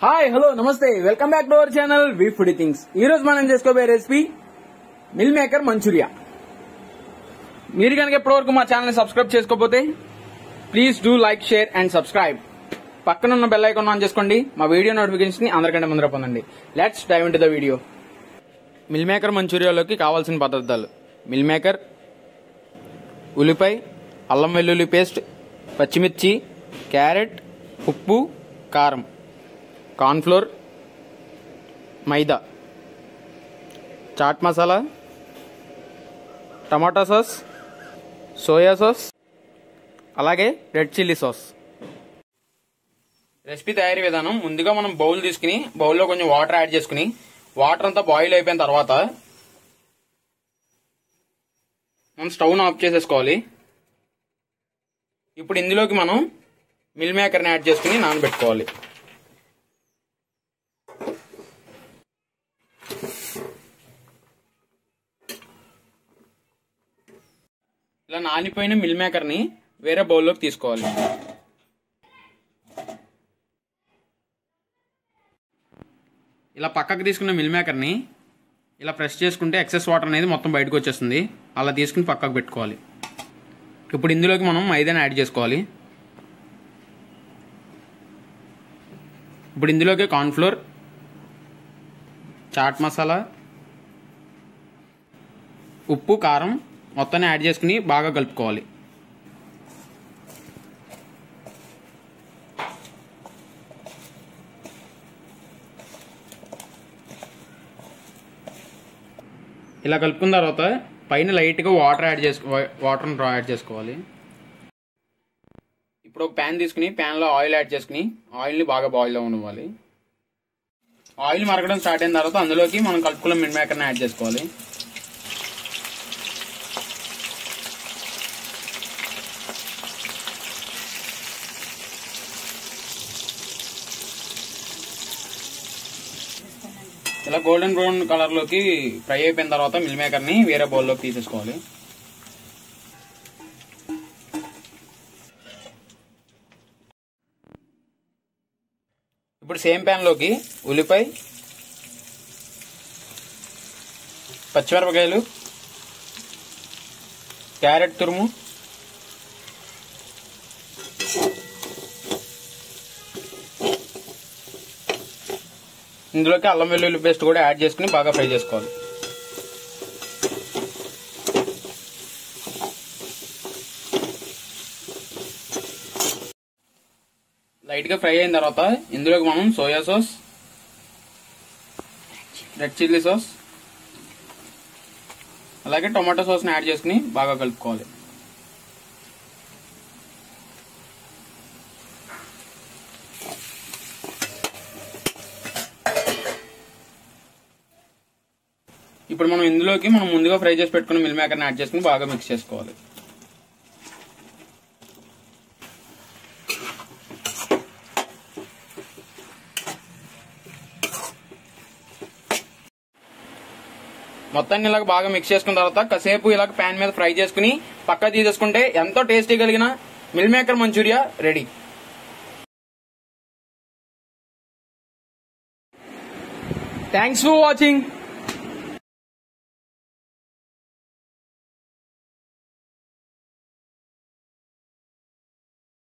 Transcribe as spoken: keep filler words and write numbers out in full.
हाय hello नमस्ते welcome back to our channel we foodie things. ई रोज మనం చేసుకోబోయే రెసిపీ మిల్ మేకర్ మంచూరియా। మీరు గనుక ఇప్పటివరకు మా ఛానల్ ని సబ్స్క్రైబ్ చేసుకోకపోతే please do like share and subscribe, పక్కన ఉన్న బెల్ ఐకాన్ ఆన్ చేసుకోండి, మా వీడియో నోటిఫికేషన్స్ ని అందరికంటే ముందర పొందండి। Let's dive into the video. Meal maker మంచూరియాలోకి కావాల్సిన పదార్థాలు మిల్ మేకర్, ఉల్లిపాయ, అల్లం వెల్లుల్లి పేస్ట్, పచ్చిమిర్చి, క్యారెట్, ఉప్పు, కారం, कॉर्नफ्लोर, मैदा, chaat masala, tomato sauce, soya sauce, अलागे रेड चिल्ली सॉस। रेसिपी तैयारी विधानम मुंदुगा मन बौल तीसुकुनी बौल लो कोंచెం वाटर ऐड चेसुकुनी वाटर अंता बॉईल अयिपोयिन तर्वात मन स्टవ్ ని ఆఫ్ చేసేసుకోవాలి। ఇప్పుడు ఇందులోకి మనం మిల్ మేకర్ ని యాడ్ చేసుకుని నానబెట్టుకోవాలి। ఇలా నానిపోయిన మిల్ మేకర్ ని వేరే బౌల్లోకి తీసుకోవాలి। ఇలా పక్కకు తీసుకున్న మిల్ మేకర్ ని ఇలా ప్రెస్ చేసుకుంటే ఎక్సెస్ వాటర్ అనేది మొత్తం బయటకు వచ్చేస్తుంది। అలా తీసుకుని పక్కకు పెట్టుకోవాలి। ఇప్పుడు ఇందులోకి మనం మైదాని యాడ్ చేసుకోవాలి। ఇప్పుడు ఇందులోకి కార్న్ ఫ్లోర్, చాట్ మసాలా, ఉప్పు, కారం మొత్తం యాడ్ చేసుకుని బాగా కలుపుకోవాలి। ఇలా కలుపుకున్న తర్వాత పైన లైట్గా వాటర్ యాడ్ చేసు వాటర్ డ్రా యాడ్ చేసుకోవాలి। ఇప్పుడు ఒక ప్యాన్ తీసుకుని ప్యాన్లో ఆయిల్ యాడ్ చేసుకుని ఆయిల్ని బాగా బాయిల్ అవ్వనివ్వాలి। ఆయిల్ మరగడం స్టార్ట్ అయిన తర్వాత అందులోకి మనం కలుపుకున్న మిల్ మేకర్ని యాడ్ చేసుకోవాలి। ఇలా గోల్డెన్ బ్రౌన్ కలర్ లోకి ఫ్రై అయిపోయిన తర్వాత మిల్ మేకర్ ని వేరే బౌల్ లోకి తీసేసుకోవాలి। ఇప్పుడు సేమ్ ప్యాన్ లోకి ఉల్లిపాయ, పచ్చిమిరపకాయలు, క్యారెట్ తురుము, ఇందులోకి అల్లం వెల్లుల్లి పేస్ట్ కూడా యాడ్ చేసుకుని బాగా ఫ్రై చేసుకోవాలి। లైట్గా ఫ్రై అయిన తర్వాత ఇందులోకి మనం soya sauce, red chilli sauce, అలాగే టొమాటో సాస్ని యాడ్ చేసుకుని బాగా కలుపుకోవాలి। ఇప్పుడు మనం ఇందులోకి మనం ముందుగా ఫ్రై చేసి పెట్టుకున్న మిల్ మేకర్ని యాడ్ చేసుకుని బాగా మిక్స్ చేసుకోవాలి। మొత్తాన్ని ఇలాగ బాగా మిక్స్ చేసుకున్న తర్వాత కాసేపు ఇలాగ ప్యాన్ మీద ఫ్రై చేసుకుని పక్క తీసేసుకుంటే ఎంతో టేస్టీ కలిగిన meal maker Manchuria ready. Thanks for watching.